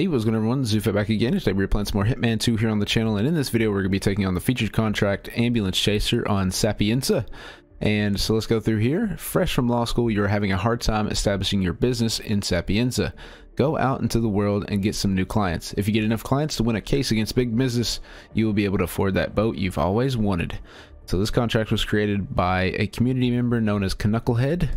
Hey, what's going on, everyone? Zufa back again. Today we're playing some more Hitman 2 here on the channel, and in this video we're going to be taking on the featured contract ambulance chaser on Sapienza. And so let's go through here. Fresh from law school, you're having a hard time establishing your business in Sapienza. Go out into the world and get some new clients. If you get enough clients to win a case against big business, you will be able to afford that boat you've always wanted. So this contract was created by a community member known as Knucklehead.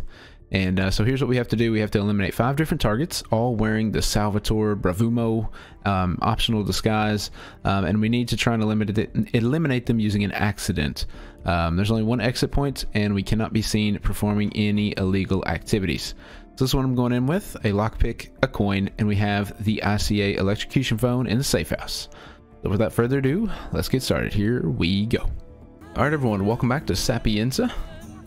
And so here's what we have to do. We have to eliminate 5 different targets, all wearing the Salvatore Bravumo optional disguise. And we need to try and eliminate them using an accident. There's only one exit point, and we cannot be seen performing any illegal activities. So this one I'm going in with a lockpick, a coin, and we have the ICA electrocution phone in the safe house. So without further ado, let's get started. Here we go. All right, everyone, welcome back to Sapienza.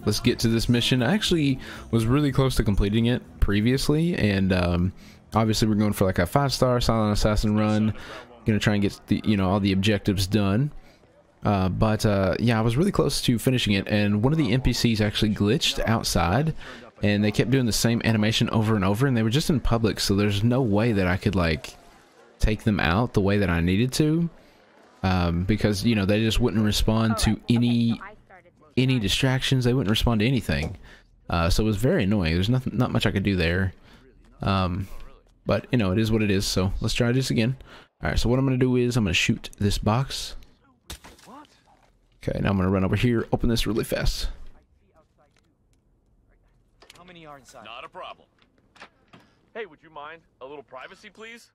Let's get to this mission. I actually was really close to completing it previously, and obviously we're going for like a 5-star silent assassin run. Gonna try and get the, you know, all the objectives done. Yeah, I was really close to finishing it, and one of the NPCs actually glitched outside, and they kept doing the same animation over and over, and they were just in public, so there's no way that I could like take them out the way that I needed to, because, you know, they just wouldn't respond to any distractions. They wouldn't respond to anything, so it was very annoying. There's not much I could do there, but you know, it is what it is. So let's try this again. All right, so what I'm gonna do is I'm gonna shoot this box. Okay, now I'm gonna run over here, open this really fast. How many are inside? Not a problem. Hey, would you mind a little privacy, please?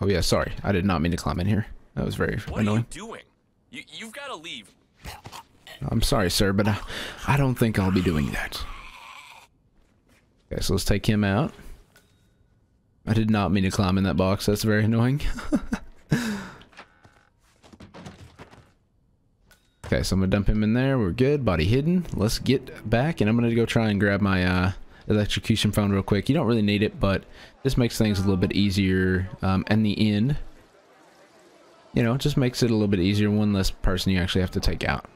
Oh yeah, sorry, I did not mean to climb in here. That was very annoying. What are you doing? You've got to leave. I'm sorry, sir, but I don't think I'll be doing that. Okay, so let's take him out. I did not mean to climb in that box. That's very annoying. Okay, so I'm gonna dump him in there. We're good. Body hidden. Let's get back, and I'm gonna go try and grab my electrocution phone real quick. You don't really need it, but this makes things a little bit easier in the end. You know, it just makes it a little bit easier. One less person you actually have to take out.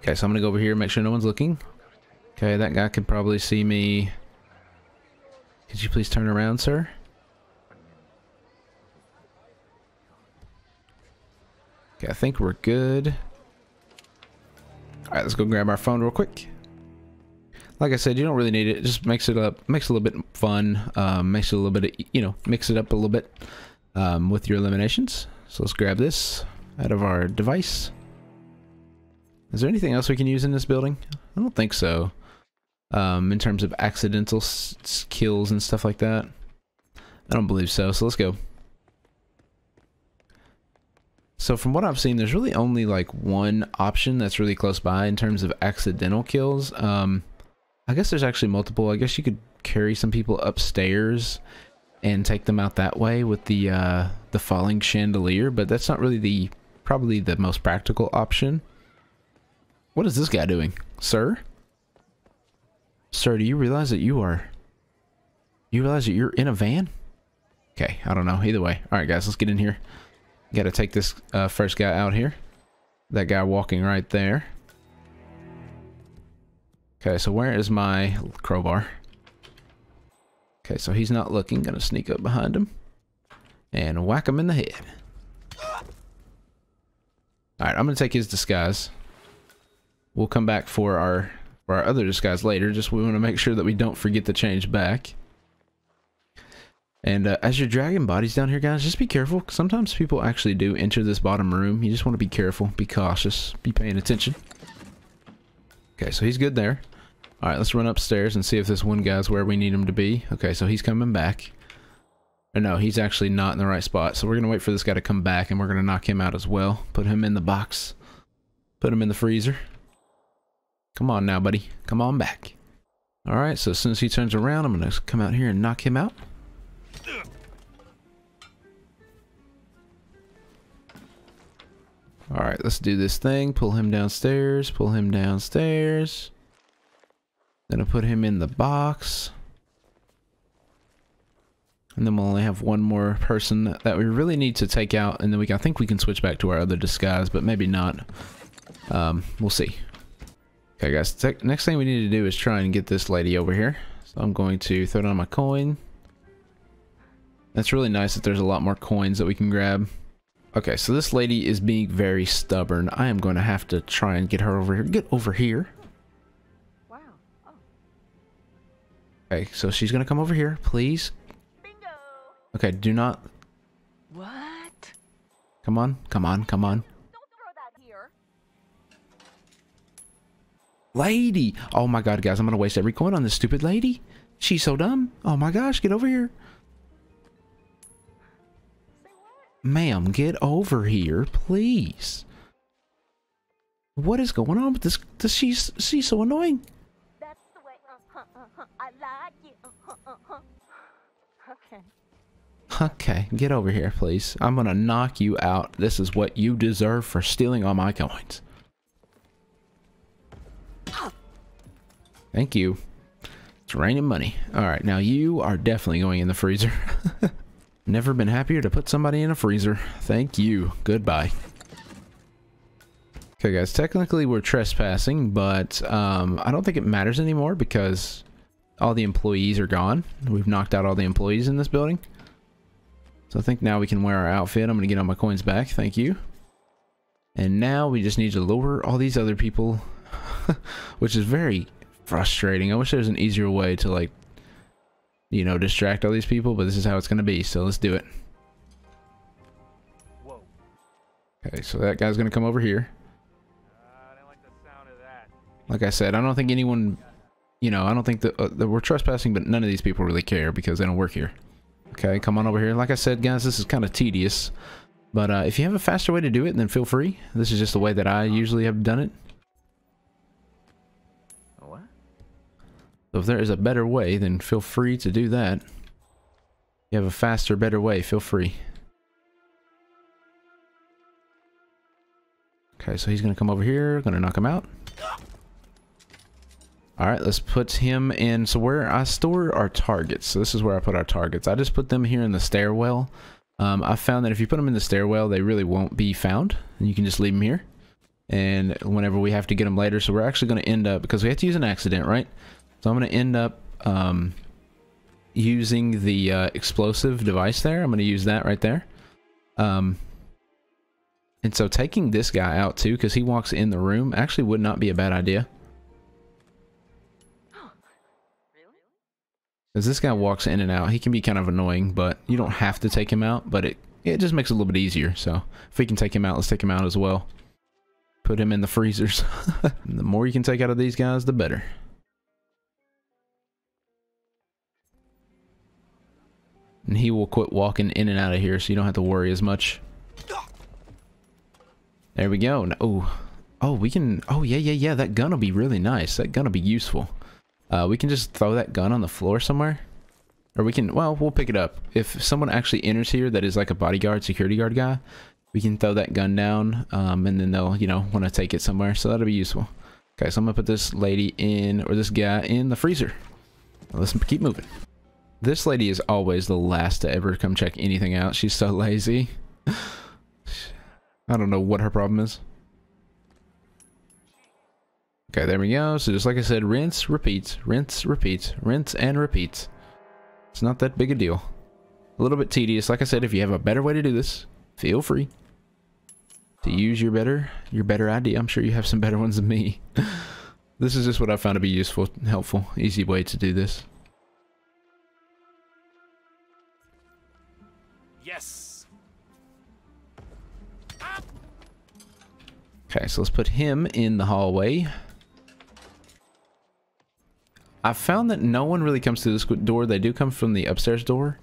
Okay, so I'm gonna go over here, make sure no one's looking. Okay, that guy could probably see me. Could you please turn around, sir? Okay, I think we're good. All right, let's go grab our phone real quick. Like I said, you don't really need it. It just makes it up, makes it a little bit fun, makes it a little bit, you know, mix it up a little bit with your eliminations. So let's grab this out of our device. Is there anything else we can use in this building? I don't think so. In terms of accidental kills and stuff like that, I don't believe so. So let's go. So from what I've seen, there's really only like one option that's really close by in terms of accidental kills. I guess there's actually multiple. I guess you could carry some people upstairs and take them out that way with the falling chandelier, but that's not really the probably the most practical option. What is this guy doing? Sir? Sir, do you realize that you're in a van? Okay, I don't know. Either way. Alright guys, let's get in here. Gotta take this first guy out here. That guy walking right there. Okay, so where is my crowbar? Okay, so he's not looking. Gonna sneak up behind him and whack him in the head. Alright, I'm gonna take his disguise. We'll come back for our other disguise later. Just we want to make sure that we don't forget to change back. And as you're dragging bodies down here, guys, just be careful. Sometimes people actually do enter this bottom room. You just want to be careful, be cautious, be paying attention. Okay, so he's good there. All right, let's run upstairs and see if this one guy's where we need him to be. Okay, so he's coming back. Or no, he's actually not in the right spot. So we're gonna wait for this guy to come back, and we're gonna knock him out as well. Put him in the box. Put him in the freezer. Come on now, buddy. Come on back. All right, so as soon as he turns around, I'm going to come out here and knock him out. All right, let's do this thing. Pull him downstairs. Pull him downstairs. Then I'll put him in the box. And then we'll only have one more person that we really need to take out. And then I think we can switch back to our other disguise, but maybe not. We'll see. Okay guys, next thing we need to do is try and get this lady over here. So I'm going to throw down my coin. That's really nice that there's a lot more coins that we can grab. Okay, so this lady is being very stubborn. I am going to have to try and get her over here. Get over here. Wow. Oh. Okay, so she's going to come over here, please. Bingo. Okay, do not. What? Come on, come on, come on. Don't throw that here. Lady. Oh my God, guys, I'm going to waste every coin on this stupid lady. She's so dumb. Oh my gosh, get over here. Ma'am, get over here, please. What is going on with this? She's so annoying. That's the way. I like you. Okay. Okay, get over here, please. I'm gonna knock you out. This is what you deserve for stealing all my coins. Thank you. It's raining money. All right, now you are definitely going in the freezer. Never been happier to put somebody in a freezer. Thank you. Goodbye. Okay, guys. Technically, we're trespassing, but I don't think it matters anymore because all the employees are gone. We've knocked out all the employees in this building. So I think now we can wear our outfit. I'm going to get all my coins back. Thank you. And now we just need to lure all these other people, which is very frustrating. I wish there was an easier way to, like, you know, distract all these people, but this is how it's going to be, so let's do it. Whoa. Okay, so that guy's going to come over here. I didn't like the sound of that. Like I said, I don't think anyone, you know, I don't think that we're trespassing, but none of these people really care because they don't work here. Okay, come on over here. Like I said, guys, this is kind of tedious, but if you have a faster way to do it, then feel free. This is just the way that I usually have done it. So if there is a better way, then feel free to do that. If you have a faster, better way, feel free. Okay, so he's going to come over here. Going to knock him out. Alright, let's put him in. So where I store our targets. So this is where I put our targets. I just put them here in the stairwell. I found that if you put them in the stairwell, they really won't be found. And you can just leave them here. And whenever we have to get them later. So we're actually going to end up, because we have to use an accident, right? So I'm going to end up using the explosive device there. I'm going to use that right there. And so taking this guy out too, because he walks in the room, actually would not be a bad idea. Because this guy walks in and out. He can be kind of annoying, but you don't have to take him out. But it just makes it a little bit easier. So if we can take him out, let's take him out as well. Put him in the freezers. The more you can take out of these guys, the better. And he will quit walking in and out of here, so you don't have to worry as much. There we go. Oh, we can. Oh, yeah. That gun will be really nice. That gun will be useful. We can just throw that gun on the floor somewhere. Or we can. Well, we'll pick it up. If someone actually enters here that is like a bodyguard, security guard guy, we can throw that gun down. And then they'll, you know, want to take it somewhere. So that'll be useful. Okay, so I'm going to put this lady in, or this guy in the freezer. Now let's keep moving. This lady is always the last to ever come check anything out. She's so lazy. I don't know what her problem is. Okay, there we go. So just like I said, rinse, repeat, rinse, repeat, rinse, and repeat. It's not that big a deal. A little bit tedious. Like I said, if you have a better way to do this, feel free to use your better idea. I'm sure you have some better ones than me. This is just what I found to be useful, helpful, easy way to do this. Yes. Ah. Okay, so let's put him in the hallway. I found that no one really comes through this door. They do come from the upstairs door.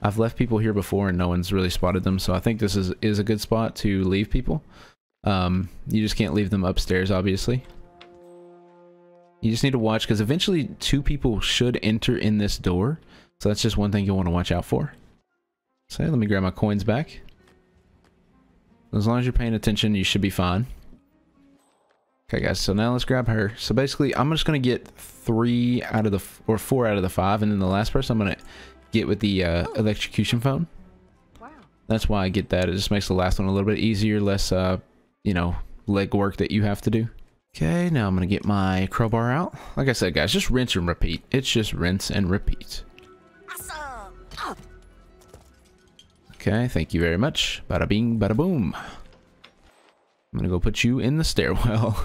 I've left people here before and no one's really spotted them, so I think this is a good spot to leave people. You just can't leave them upstairs, obviously. You just need to watch, because eventually two people should enter in this door. So that's just one thing you'll want to watch out for. So let me grab my coins back. As long as you're paying attention, you should be fine. Okay, guys, so now let's grab her. So basically, I'm just going to get four out of the five, and then the last person I'm going to get with the electrocution phone. Wow. That's why I get that. It just makes the last one a little bit easier, less, you know, leg work that you have to do. Okay, now I'm going to get my crowbar out. Like I said, guys, just rinse and repeat. It's just rinse and repeat. Awesome. Okay, thank you very much. Bada bing, bada boom. I'm gonna go put you in the stairwell.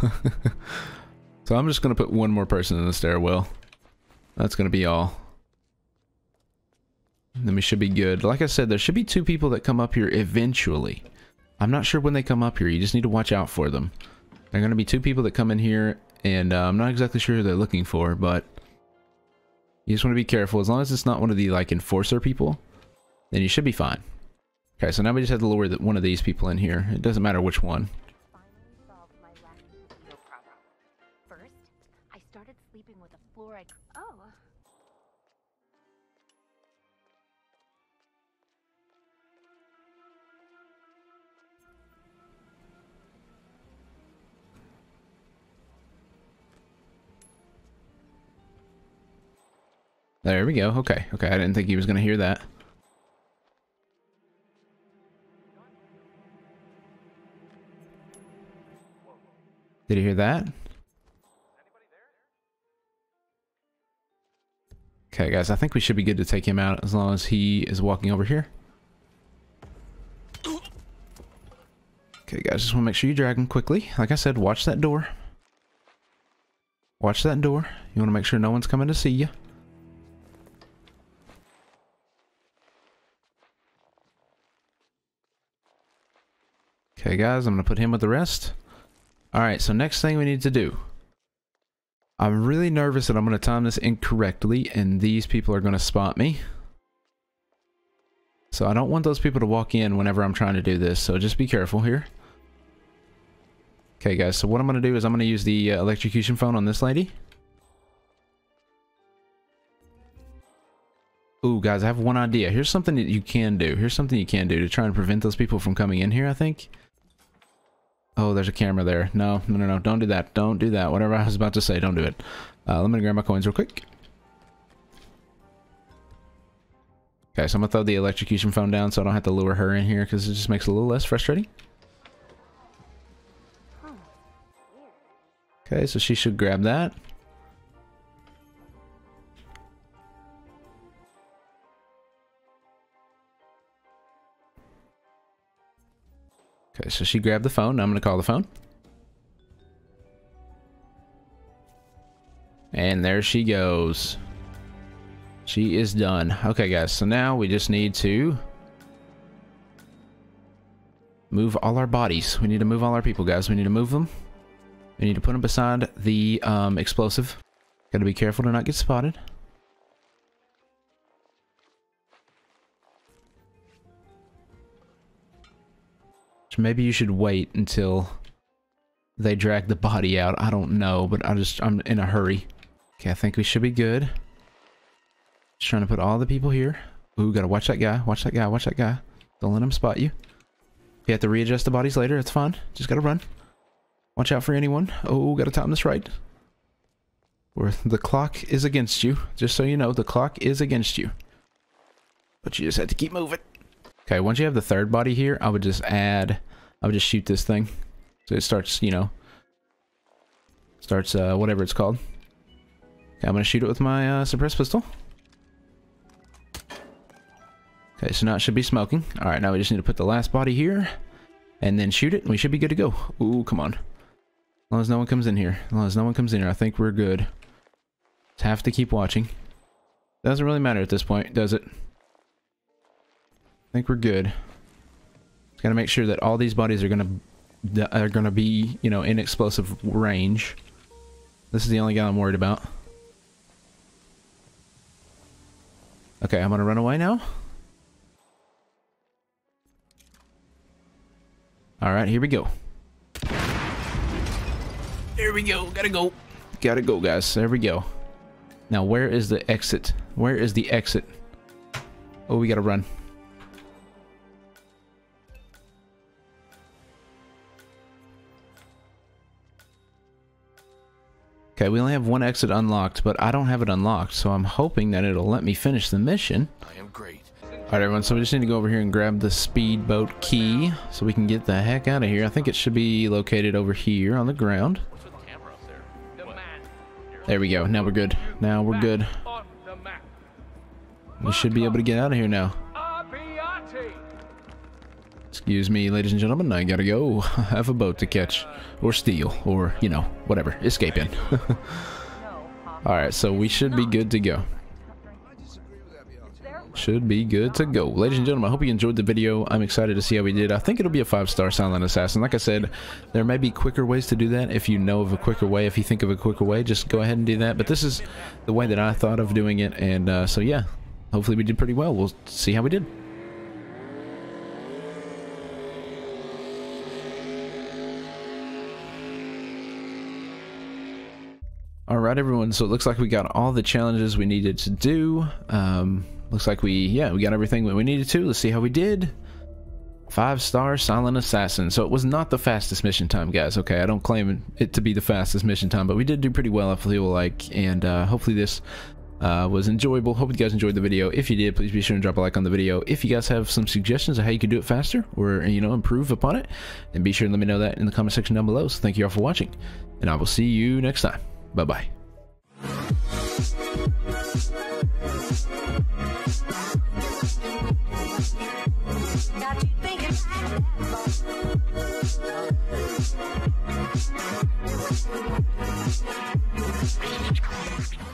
So I'm just gonna put one more person in the stairwell. That's gonna be all. Then we should be good. Like I said, there should be two people that come up here eventually. I'm not sure when they come up here. You just need to watch out for them. There are gonna be two people that come in here, and I'm not exactly sure who they're looking for, but you just want to be careful. As long as it's not one of the like enforcer people, then you should be fine. Okay, so now we just have to lure one of these people in here. It doesn't matter which one. There we go. Okay. Okay. I didn't think he was going to hear that. Did he hear that? Okay, guys. I think we should be good to take him out as long as he is walking over here. Okay, guys. Just want to make sure you drag him quickly. Like I said, watch that door. Watch that door. You want to make sure no one's coming to see you. Okay, guys, I'm going to put him with the rest. Alright, so next thing we need to do. I'm really nervous that I'm going to time this incorrectly, and these people are going to spot me. So I don't want those people to walk in whenever I'm trying to do this, so just be careful here. Okay, guys, so what I'm going to do is I'm going to use the electrocution phone on this lady. Ooh, guys, I have one idea. Here's something that you can do. Here's something you can do to try and prevent those people from coming in here, I think. Oh, there's a camera there. No, no, no, no. Don't do that. Don't do that. Whatever I was about to say, don't do it. Let me grab my coins real quick. Okay, so I'm going to throw the electrocution phone down so I don't have to lure her in here because it just makes it a little less frustrating. Okay, so she should grab that. Okay, so she grabbed the phone. Now I'm going to call the phone. And there she goes. She is done. Okay, guys, so now we just need to move all our bodies. We need to move all our people, guys. We need to move them. We need to put them beside the explosive. Got to be careful to not get spotted. Maybe you should wait until they drag the body out. I don't know, but I'm in a hurry. Okay, I think we should be good. Just trying to put all the people here. Ooh, gotta watch that guy. Watch that guy. Watch that guy. Don't let him spot you. You have to readjust the bodies later. It's fine. Just gotta run. Watch out for anyone. Oh, gotta time this right. Or the clock is against you. Just so you know, the clock is against you. But you just have to keep moving. Okay, once you have the third body here, I would just shoot this thing. So it starts, you know, starts whatever it's called. Okay, I'm gonna shoot it with my suppressed pistol. Okay, so now it should be smoking. All right, now we just need to put the last body here and then shoot it, and we should be good to go. Ooh, come on. As long as no one comes in here. As long as no one comes in here, I think we're good. Just have to keep watching. Doesn't really matter at this point, does it? I think we're good. Just gotta make sure that all these bodies are gonna be, you know, in explosive range. This is the only guy I'm worried about. Okay, I'm gonna run away now. All right, here we go. Here we go. Gotta go. Gotta go, guys. There we go. Now, where is the exit? Where is the exit? Oh, we gotta run. Okay, we only have one exit unlocked, but I don't have it unlocked, so I'm hoping that it'll let me finish the mission. I am great. Alright, everyone, so we just need to go over here and grab the speedboat key so we can get the heck out of here. I think it should be located over here on the ground. What's with the camera up there? The map. There we go. Now we're good. Now we're good. We should be able to get out of here now. Excuse me, ladies and gentlemen, I gotta go. I have a boat to catch, or steal, or, you know, whatever, escape in. Alright, so we should be good to go. Should be good to go. Ladies and gentlemen, I hope you enjoyed the video. I'm excited to see how we did. I think it'll be a 5-star silent assassin. Like I said, there may be quicker ways to do that. If you know of a quicker way, if you think of a quicker way, just go ahead and do that. But this is the way that I thought of doing it, and so yeah, hopefully we did pretty well. We'll see how we did. Alright everyone, so it looks like we got all the challenges we needed to do. Looks like we got everything that we needed to. Let's see how we did. 5-star silent assassin. So it was not the fastest mission time, guys. Okay, I don't claim it to be the fastest mission time, but we did do pretty well, I feel like, and hopefully this was enjoyable. Hope you guys enjoyed the video. If you did, please be sure and drop a like on the video. If you guys have some suggestions of how you could do it faster, or, you know, improve upon it, then be sure and let me know that in the comment section down below. So thank you all for watching, and I will see you next time. Bye-bye. Got you thinking about that.